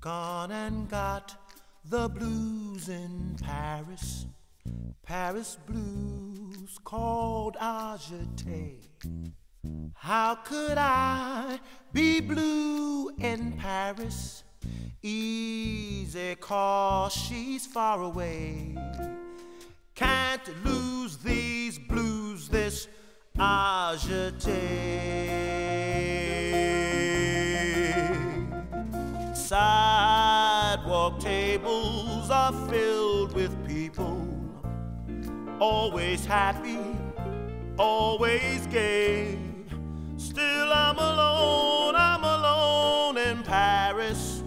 Gone and got the blues in Paris, Paris blues called Azure-Te. How could I be blue in Paris? Easy, 'cause she's far away. Can't lose these blues, this Azure-Te. Sidewalk tables are filled with people, always happy, always gay. Still I'm alone in Paris,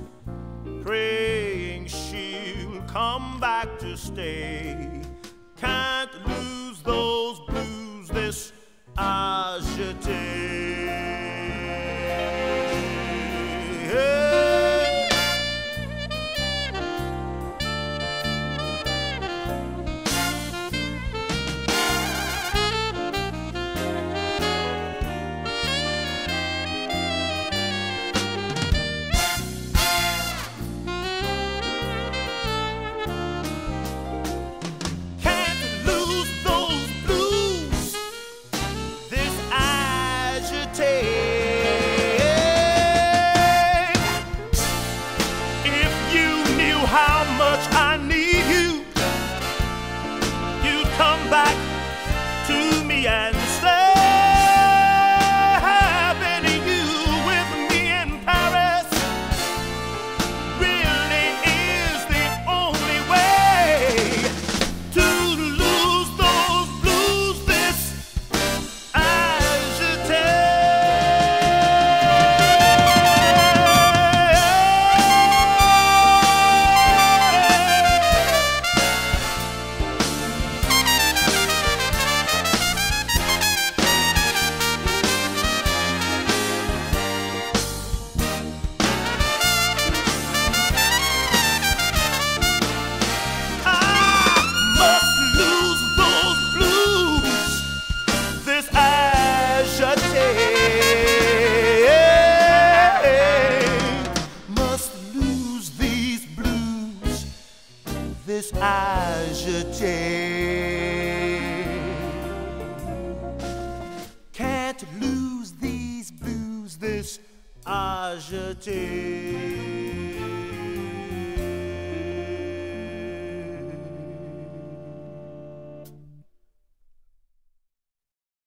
praying she'll come back to stay. Can't lose those blues, this Azure-Te. And stay you with me in Paris really is the only way to lose those blues, this Azure-Te. This Azure-Te. Can't lose these blues, this Azure-Te.